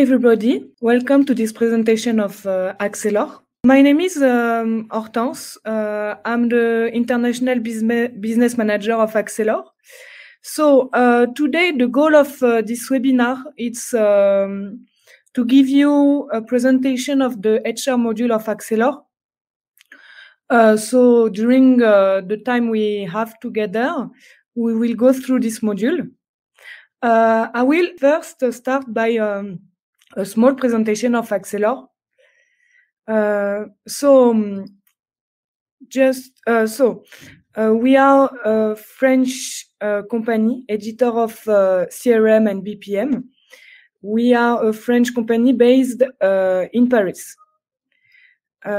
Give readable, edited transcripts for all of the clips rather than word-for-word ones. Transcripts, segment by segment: everybody. Welcome to this presentation of Axelor. My name is Hortense. I'm the International Business Manager of Axelor. So today the goal of this webinar is to give you a presentation of the HR module of Axelor. So during the time we have together, we will go through this module. I will first start by a small presentation of Axelor. We are a French company, editor of CRM and BPM. We are a French company based in Paris.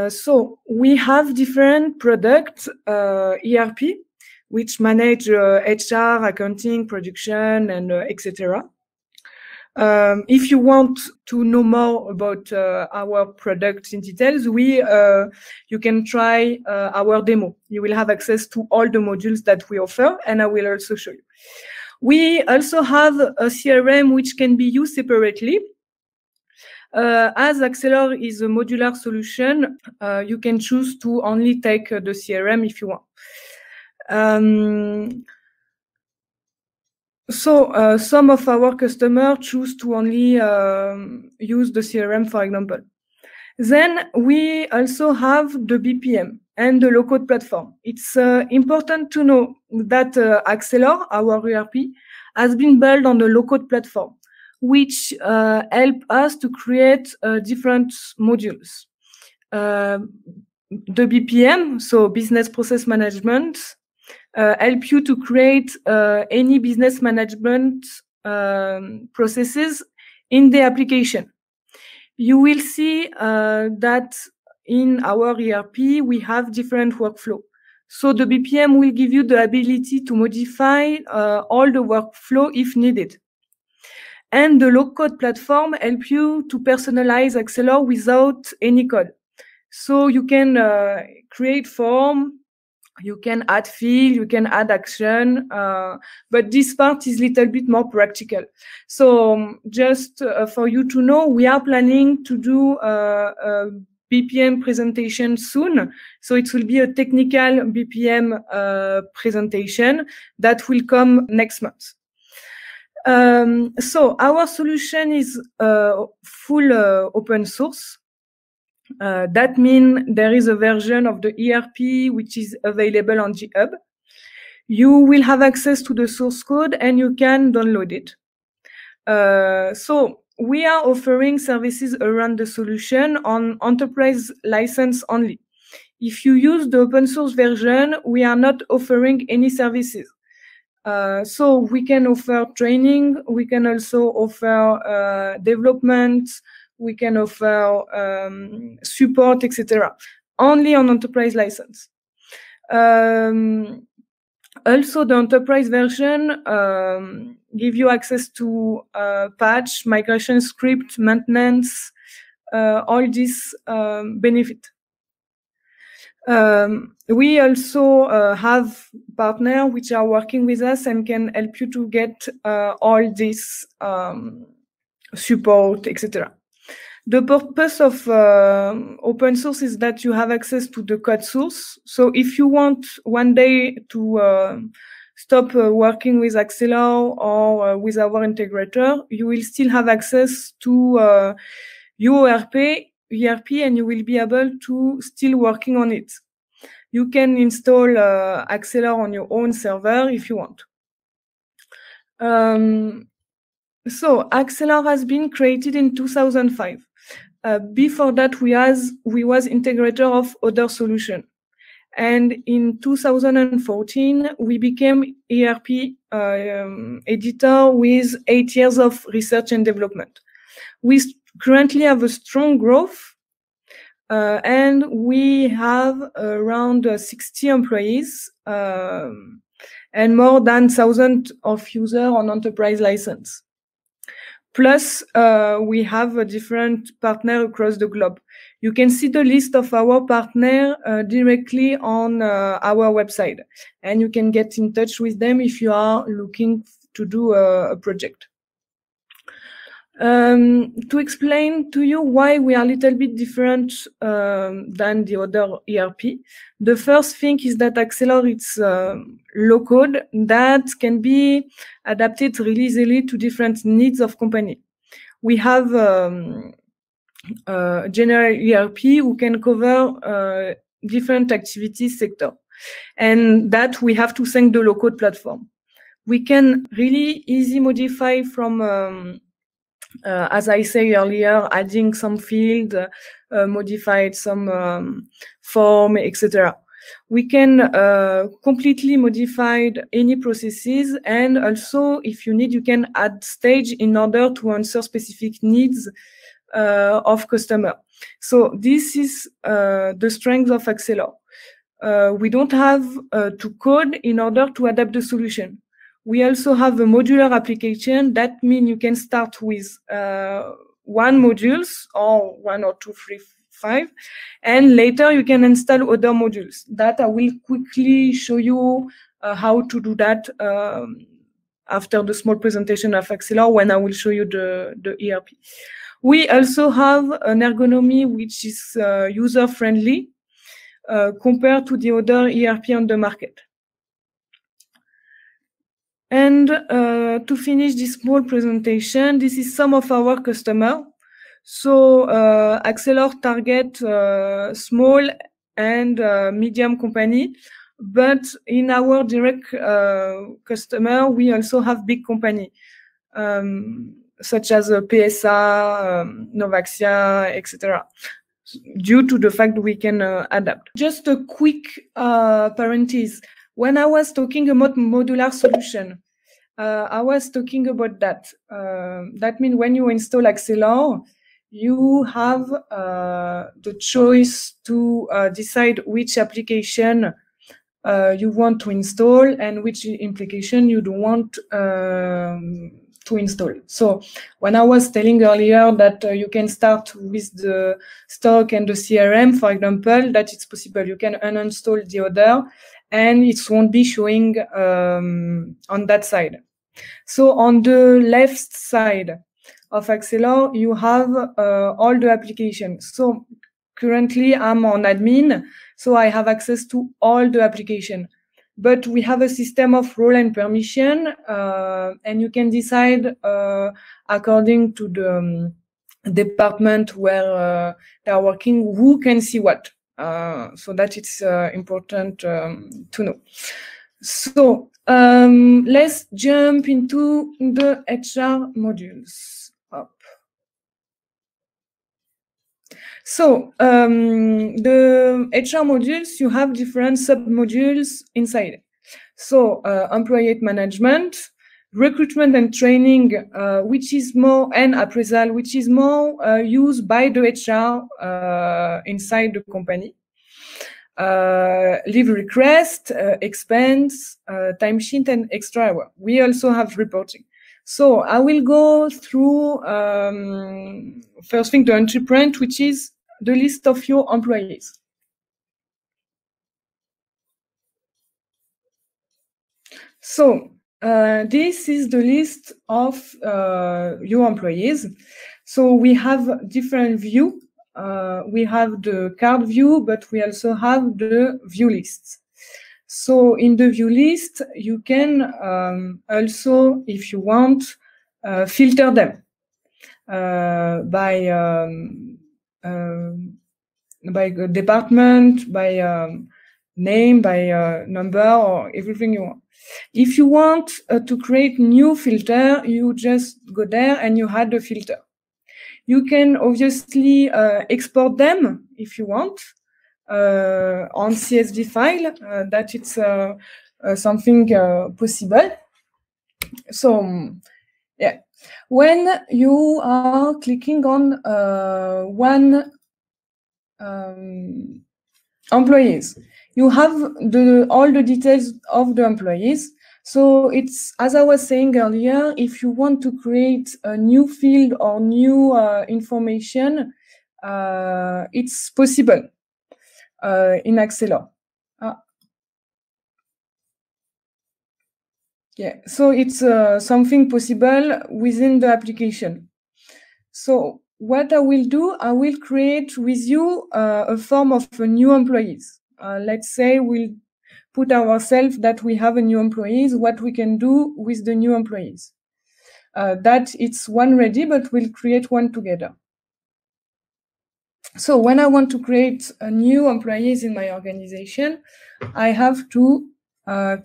So we have different products, ERP, which manage HR, accounting, production, and etc. If you want to know more about our products in details, you can try our demo. You will have access to all the modules that we offer, and I will also show you. We also have a CRM which can be used separately. As Axelor is a modular solution, you can choose to only take the CRM if you want. Some of our customers choose to only use the CRM, for example. Then we also have the BPM and the low-code platform. It's important to know that Axelor, our ERP, has been built on the low-code platform, which help us to create different modules. The BPM, so business process management, help you to create any business management processes in the application. You will see that in our ERP, we have different workflow. So the BPM will give you the ability to modify all the workflow if needed. And the low-code platform help you to personalize Axelor without any code. So you can create form, you can add field, you can add action, but this part is a little bit more practical. So just for you to know, we are planning to do a BPM presentation soon. So it will be a technical BPM presentation that will come next month. So our solution is full open source. That means there is a version of the ERP which is available on GitHub. You will have access to the source code and you can download it. So we are offering services around the solution on enterprise license only. If you use the open source version, we are not offering any services. So we can offer training, we can also offer development, we can offer support, etc. Only on enterprise license. Also, the enterprise version give you access to patch, migration script, maintenance, all this benefit. We also have partners which are working with us and can help you to get all this support, etc. The purpose of open source is that you have access to the code source. So if you want one day to stop working with Axelor or with our integrator, you will still have access to your ERP and you will be able to still working on it. You can install Axelor on your own server if you want. So Axelor has been created in 2005. Before that, we was integrator of other solution. And in 2014, we became ERP editor with 8 years of research and development. We currently have a strong growth, and we have around 60 employees and more than 1,000 of users on enterprise license. Plus, we have a different partner across the globe. You can see the list of our partner directly on our website, and you can get in touch with them if you are looking to do a project. To explain to you why we are a little bit different than the other ERP. The first thing is that Axelor is low code that can be adapted really easily to different needs of company. We have a general ERP who can cover different activities sector, and that we have to thank the low code platform. We can really easy modify from as I say earlier, adding some field, modified some form, etc. We can completely modify any processes, and also, if you need, you can add stage in order to answer specific needs of customer. So this is the strength of Axelor. We don't have to code in order to adapt the solution. We also have a modular application. That means you can start with one modules or one or two, three, five, and later you can install other modules. That I will quickly show you how to do that after the small presentation of Axelor, when I will show you the ERP. We also have an ergonomy which is user-friendly compared to the other ERP on the market. And to finish this small presentation, this is some of our customer. So Axelor target small and medium company, but in our direct customer, we also have big company, such as PSA, Novaxia, etc. Due to the fact we can adapt. Just a quick parenthesis. When I was talking about modular solution, I was talking about that. That means when you install Axelor, you have the choice to decide which application you want to install and which application you don't want to install. So when I was telling earlier that you can start with the stock and the CRM, for example, that it's possible. You can uninstall the other, and it won't be showing on that side. So on the left side of Axelor, you have all the applications. So currently I'm on admin, so I have access to all the application. But we have a system of role and permission, and you can decide according to the department where they are working who can see what. So that it's important to know. So let's jump into the HR modules. So the HR modules, you have different sub-modules inside. So employee management, recruitment and training, which is more, and appraisal, which is more used by the HR inside the company. Leave request, expense, timesheet, and extra hour. We also have reporting. So I will go through first thing, the entry print, which is the list of your employees. So this is the list of your employees. So we have different view. We have the card view, but we also have the view lists. So in the view list, you can also, if you want, filter them by department, by name, by number, or everything you want. If you want to create new filter, you just go there and you add the filter. You can obviously export them if you want. On CSV file, that it's something possible. So, yeah, when you are clicking on one employees, you have all the details of the employees. So it's, as I was saying earlier, if you want to create a new field or new information, it's possible. In Axelor. Yeah, so it's something possible within the application. So what I will do, I will create with you a form of new employees. Let's say we'll put ourselves that we have a new employees, what we can do with the new employees. That it's one ready, but we'll create one together. So when I want to create a new employees in my organization, I have to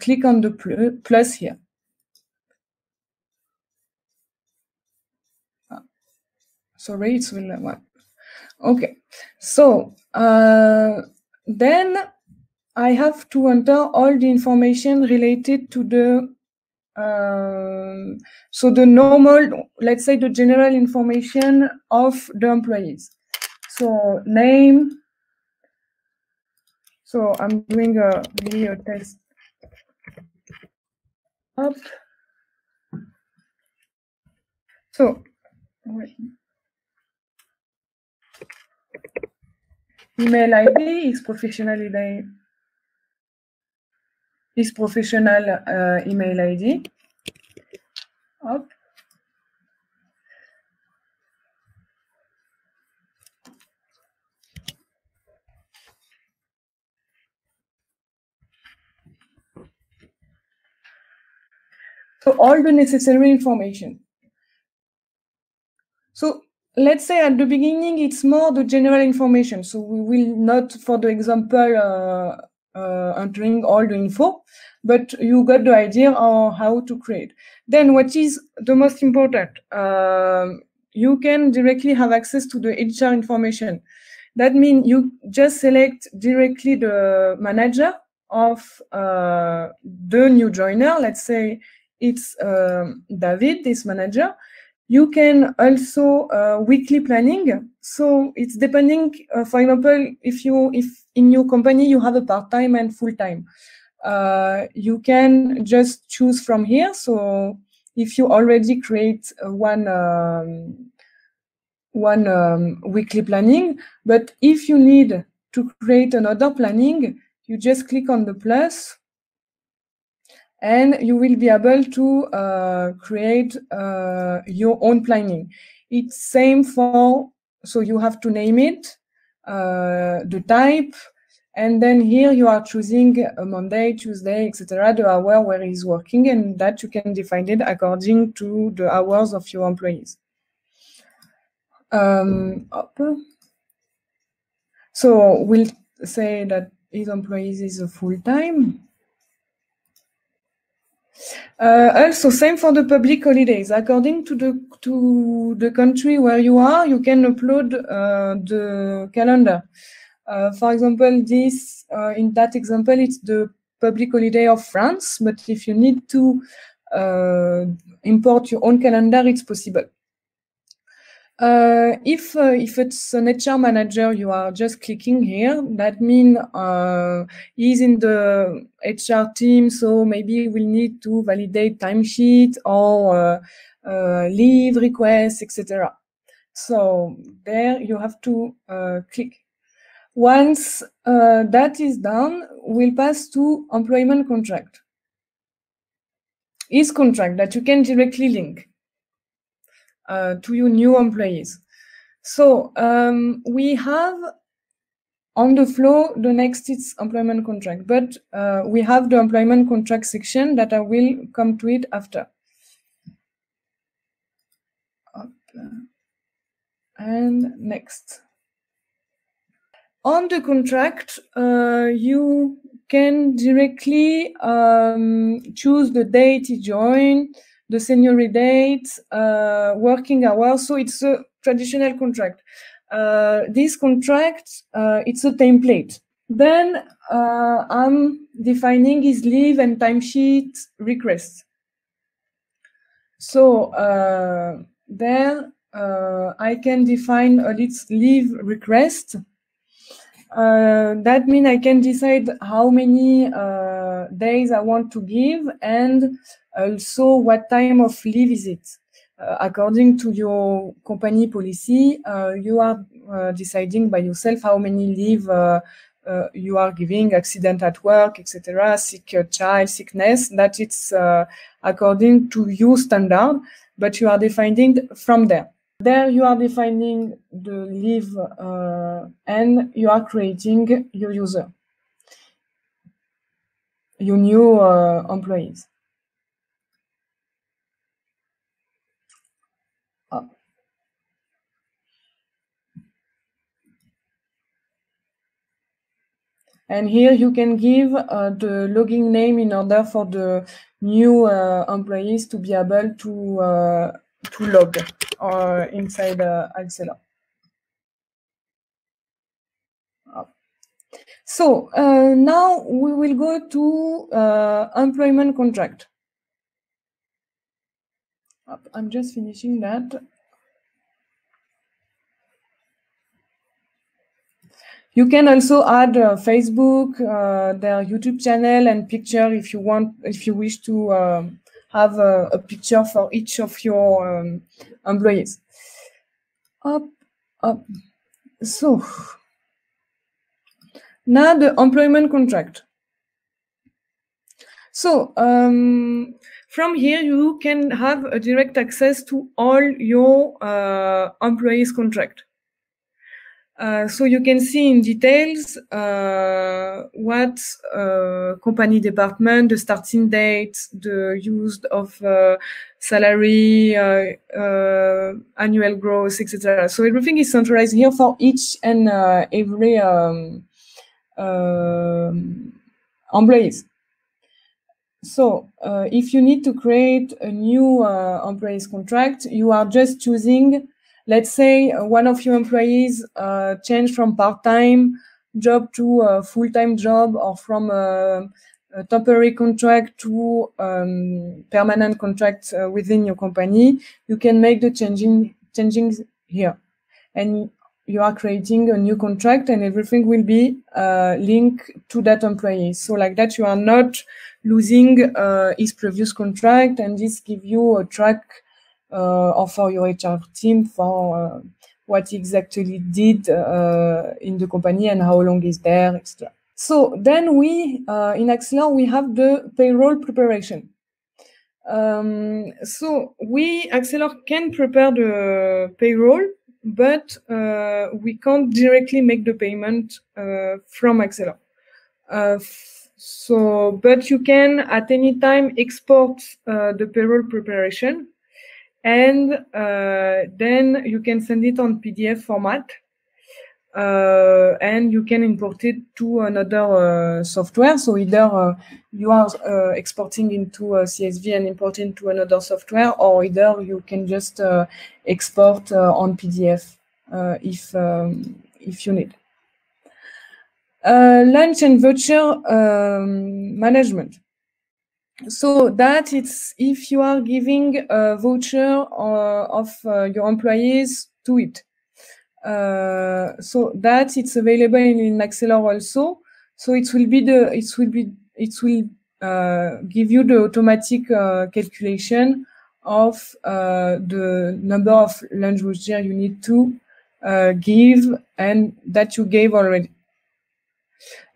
click on the plus here. Sorry, it will work. Okay, so then I have to enter all the information related to the so the normal, let's say the general information of the employees. So name. So I'm doing a video test. Up. So wait. Email ID is professional ID. Is professional email ID. Up. So all the necessary information. So let's say at the beginning, it's more the general information. So we will not, for the example, entering all the info, but you got the idea of how to create. Then what is the most important? You can directly have access to the HR information. That means you just select directly the manager of the new joiner. Let's say it's David, this manager. You can also weekly planning. So it's depending, for example, if in your company you have a part-time and full-time, you can just choose from here. So if you already create one weekly planning, but if you need to create another planning, you just click on the plus, and you will be able to create your own planning. It's same for, so you have to name it, the type, and then here you are choosing a Monday, Tuesday, etc., the hour where he's working, and that you can define it according to the hours of your employees. So we'll say that his employees is a full-time. Also, same for the public holidays. According to the country where you are, you can upload the calendar. For example, this in that example, it's the public holiday of France. But if you need to import your own calendar, it's possible. If it's an HR manager, you are just clicking here. That means he's in the HR team, so maybe we'll need to validate timesheet or leave requests, etc. So there you have to click. Once that is done, we'll pass to employment contract. His contract that you can directly link to your new employees. So we have on the flow, the next is employment contract, but we have the employment contract section that I will come to it after. And next. On the contract, you can directly choose the date you join, the seniority date, working hours. So it's a traditional contract. This contract, it's a template. Then I'm defining his leave and timesheet requests. So there I can define a leave request. That means I can decide how many days I want to give and also what time of leave is it. According to your company policy, you are deciding by yourself how many leave you are giving, accident at work, etc., sick child, sickness, that it's according to your standard, but you are defining from there. There you are defining the leave and you are creating your user, your new employees. Oh. And here you can give the login name in order for the new employees to be able to log inside Axelor. So now we will go to employment contract. I'm just finishing that. You can also add Facebook, their YouTube channel, and picture if you want, if you wish to have a picture for each of your employees. So now the employment contract. So from here you can have a direct access to all your employees' contract. So you can see in details what company department, the starting date, the use of salary, annual growth, etc. So everything is centralized here for each and every employees. So if you need to create a new employees contract, you are just choosing. Let's say one of your employees changed from part-time job to a full-time job, or from a temporary contract to permanent contract within your company. You can make the changing here, and you are creating a new contract, and everything will be linked to that employee. So like that, you are not losing his previous contract, and this gives you a track or for your HR team for what exactly did in the company and how long is there, etc. So then we in Axelor we have the payroll preparation. So we Axelor can prepare the payroll, but we can't directly make the payment from Axelor. But you can at any time export the payroll preparation. And then you can send it on PDF format, and you can import it to another software. So either you are exporting into CSV and importing to another software, or either you can just export on PDF if you need. Lunch and voucher management. So that it's if you are giving a voucher of your employees to it. So that it's available in Axelor also. So it will give you the automatic calculation of the number of lunch voucher you need to give and that you gave already,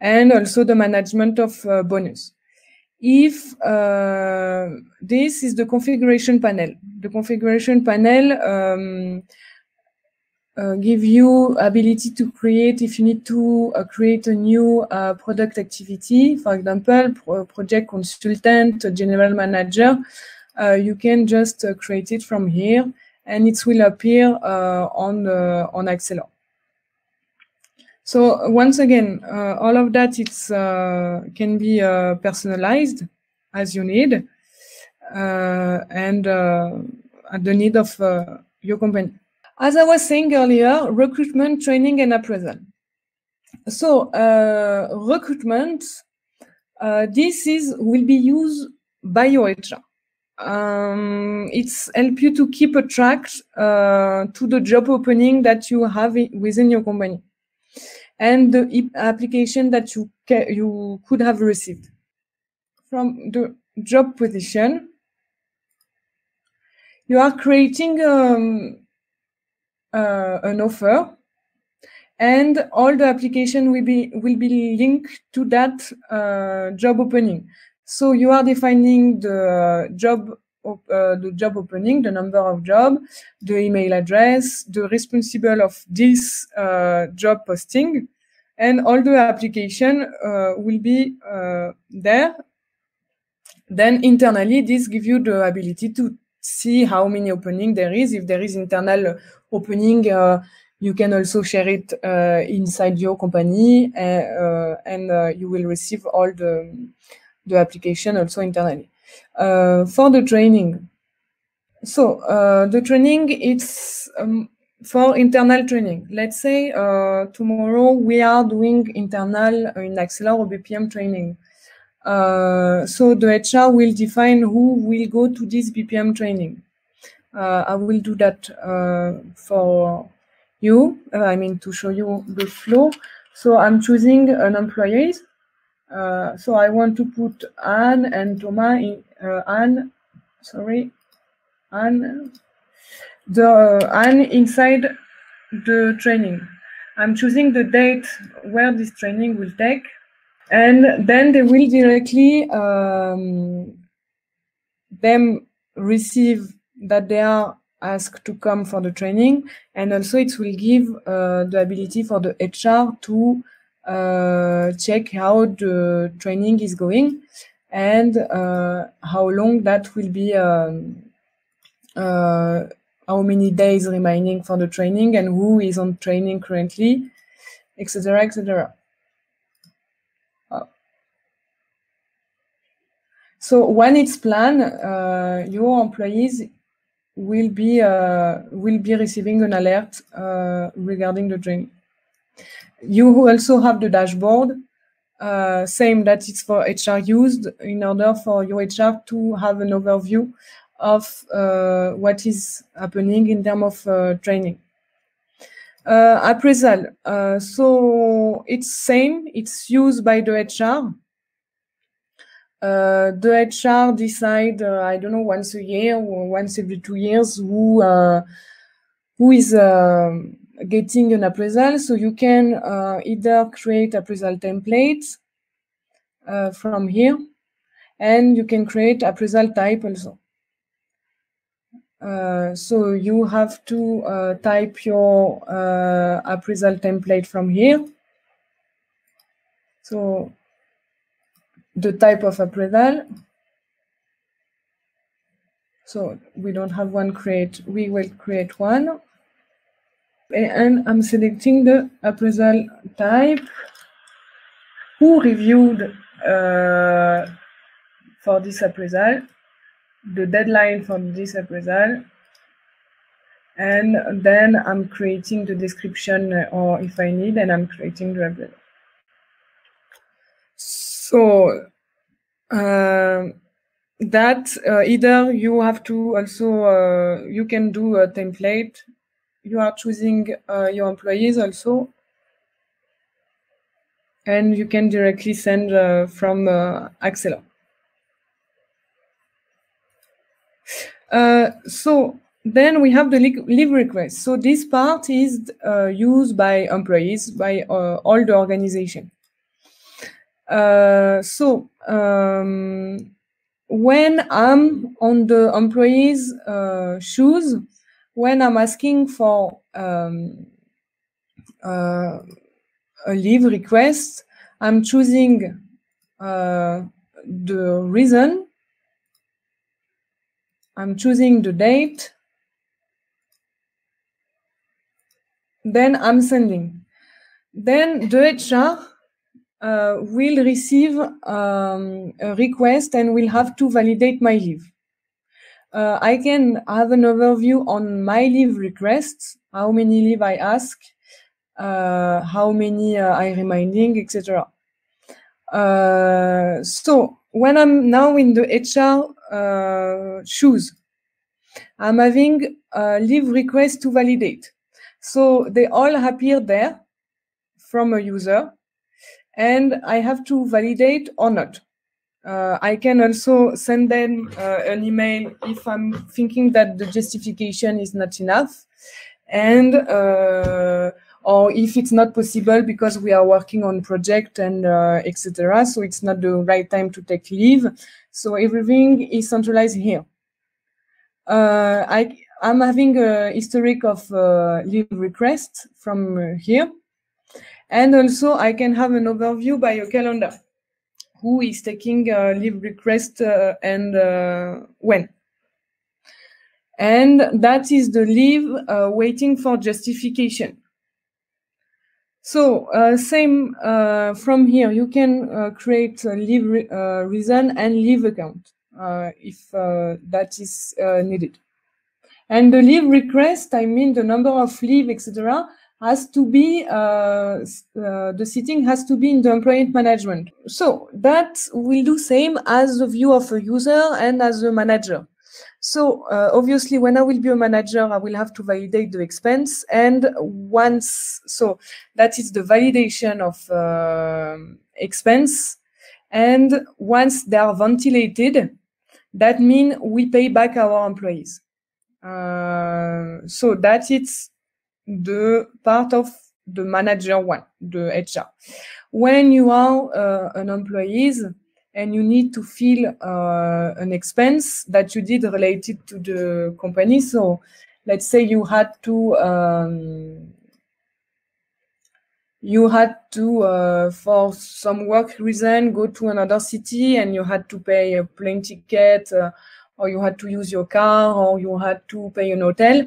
and also the management of bonus. If this is the configuration panel. The configuration panel give you ability to create, if you need to create a new product activity, for example, project consultant, general manager, you can just create it from here and it will appear on Axelor. So once again, all of that can be personalized as you need and at the need of your company. As I was saying earlier, recruitment, training, and appraisal. So recruitment, will be used by your HR. It's help you to keep a track to the job opening that you have within your company, and the application that you could have received. From the job position, you are creating an offer, and all the application will be linked to that job opening. So you are defining the job the job opening, the number of job, the email address, the responsible of this job posting, and all the application will be there. Then internally, this gives you the ability to see how many opening there is. If there is internal opening, you can also share it inside your company, and you will receive all the application also internally. For the training, so the training, it's for internal training. Let's say tomorrow we are doing internal in Axelor or BPM training. So the HR will define who will go to this BPM training. I will do that for you, I mean to show you the flow. So I'm choosing an employee. So I want to put Anne and Thomas in, Anne inside the training. I'm choosing the date where this training will take. And then they will directly them receive that they are asked to come for the training, and also it will give the ability for the HR to check how the training is going and how long that will be, how many days remaining for the training and who is on training currently, etc., etc. So when it's planned, your employees will be receiving an alert regarding the training. You also have the dashboard, same that it's for HR used in order for your HR to have an overview of what is happening in terms of training. Appraisal, so it's same, it's used by the HR. The HR decide, I don't know, once a year or once every 2 years who is getting an appraisal. So you can either create appraisal templates from here, and you can create appraisal type also. So you have to type your appraisal template from here. So the type of appraisal. So we don't have one create, we will create one. And I'm selecting the appraisal type. Who reviewed for this appraisal, the deadline for this appraisal. And then I'm creating the description, or if I need, and I'm creating the appraisal. So that either you have to also, you can do a template. You are choosing your employees also. And you can directly send from Axelor. So then we have the leave request. So this part is used by employees, by all the organization. When I'm on the employee's shoes, when I'm asking for a leave request, I'm choosing the reason, I'm choosing the date, then I'm sending. Then the HR will receive a request and will have to validate my leave. I can have an overview on my leave requests, how many leave I ask, how many I reminding, etc. So when I'm now in the HR shoes, I'm having a leave request to validate. So they all appear there from a user. And I have to validate or not. I can also send them an email if I'm thinking that the justification is not enough, and or if it's not possible because we are working on project and etc. So it's not the right time to take leave. So everything is centralized here. I'm having a historic of leave requests from here. And also I can have an overview by a calendar. Who is taking leave request and when. And that is the leave waiting for justification. So same from here, you can create a leave reason and leave account if that is needed. And the leave request, I mean the number of leave, etc., has to be, the setting has to be in the employee management. So that will do same as the view of a user and as a manager. So obviously, when I will be a manager, I will have to validate the expense. And once, so that is the validation of expense. And once they are ventilated, that means we pay back our employees. So that it's the part of the manager one, the HR. When you are an employee, and you need to fill an expense that you did related to the company. So let's say you had to for some work reason, go to another city and you had to pay a plane ticket or you had to use your car or you had to pay an hotel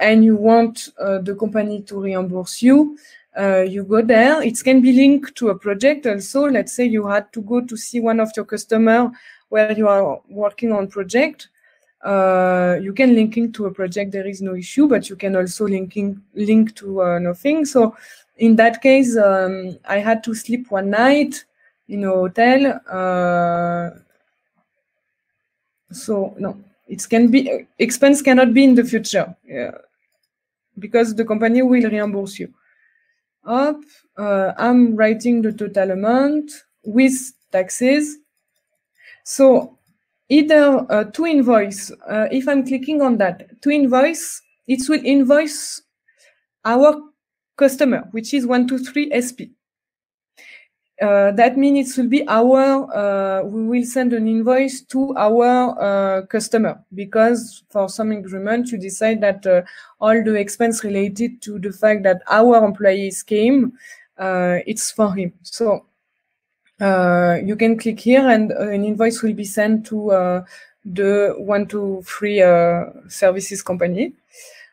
and you want the company to reimburse you. You go there. It can be linked to a project also. Let's say you had to go to see one of your customers where you are working on project. You can link it to a project. There is no issue, but you can also link to nothing. So in that case, I had to sleep one night in a hotel. So no, it can be expense cannot be in the future because the company will reimburse you. Up, I'm writing the total amount with taxes. So either to invoice, if I'm clicking on that, to invoice, it will invoice our customer, which is 123SP. That means it will be our, we will send an invoice to our customer because for some agreement you decide that all the expense related to the fact that our employees came, it's for him. So you can click here and an invoice will be sent to the 123 services company.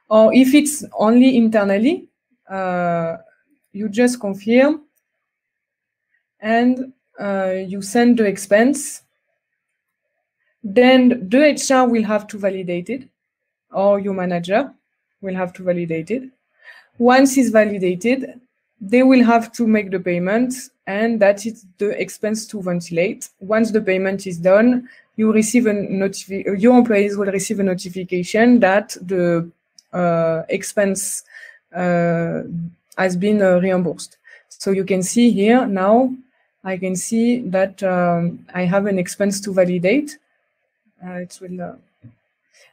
Or if it's only internally, you just confirm. And you send the expense, then the HR will have to validate it, or your manager will have to validate it. Once it's validated, they will have to make the payment, and that is the expense to ventilate. Once the payment is done, you receive a notification. Your employees will receive a notification that the expense has been reimbursed. So you can see here now. I can see that I have an expense to validate. It will,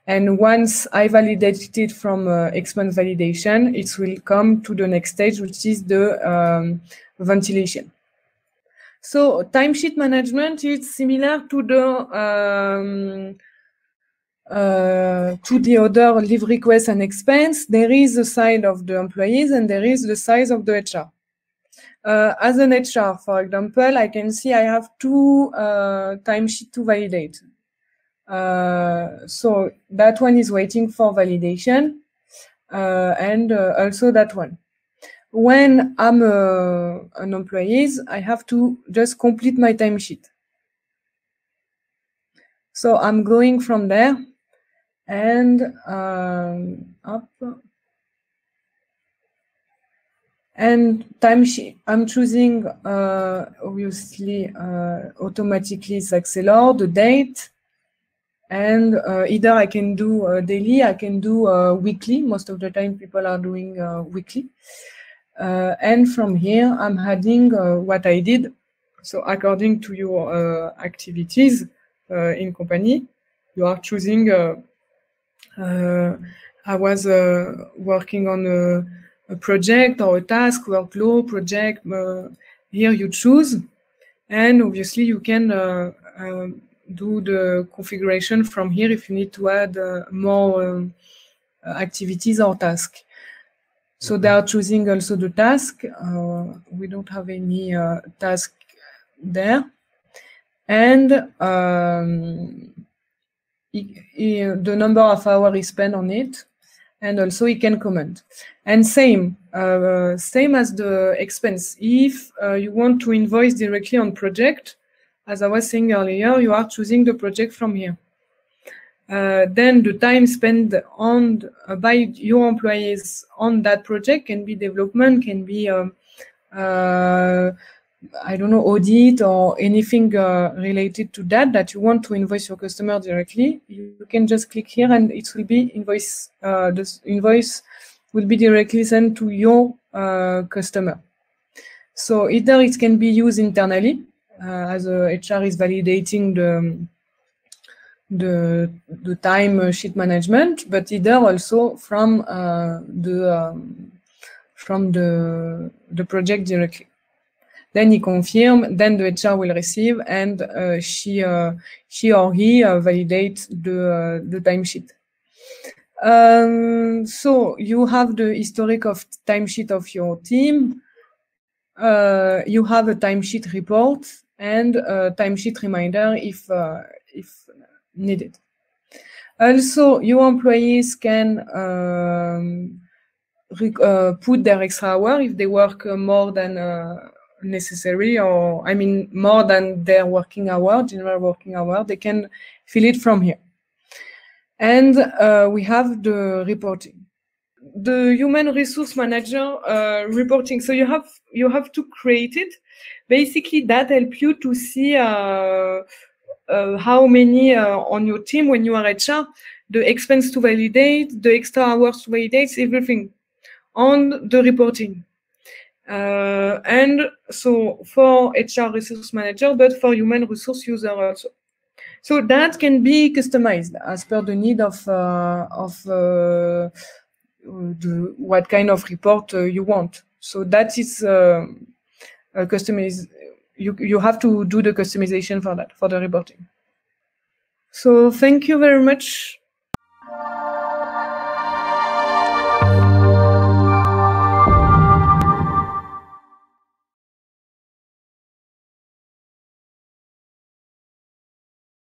and once I validate it from expense validation, it will come to the next stage, which is the ventilation. So timesheet management is similar to the other leave request and expense. There is the side of the employees and there is the side of the HR. As an HR, for example, I can see I have two timesheets to validate. So that one is waiting for validation and also that one. When I'm an employee, I have to just complete my timesheet. So I'm going from there and up. And timesheet, I'm choosing, obviously, automatically it's Axelor, the date. And either I can do daily, I can do weekly. Most of the time people are doing weekly. And from here, I'm adding what I did. So according to your activities in company, you are choosing, I was working on a project or a task, workflow, project, here you choose. And obviously you can do the configuration from here if you need to add more activities or tasks. So they are choosing also the task. We don't have any task there. And the number of hours he spent on it. And also he can comment. And same as the expense. If you want to invoice directly on project, as I was saying earlier, you are choosing the project from here. Then the time spent on by your employees on that project can be development, can be I don't know, audit or anything related to that that you want to invoice your customer directly. You can just click here and it will be invoice. This invoice will be directly sent to your customer. So either it can be used internally as HR is validating the time sheet management, but either also from the project directly. Then he confirms, then the HR will receive, and she or he validates the timesheet. So you have the historic of timesheet of your team. You have a timesheet report and a timesheet reminder if needed. Also, your employees can put their extra hour if they work more than necessary, or I mean more than their working hour, general working hour. They can fill it from here. And we have the reporting, the human resource manager reporting. So you have to create it. Basically that helps you to see how many on your team when you are HR, the expense to validate, the extra hours to validate, everything on the reporting. And so for HR resource manager, but for human resource user also. So that can be customized as per the need of what kind of report you want. So that is customized. You have to do the customization for that, for the reporting. So thank you very much.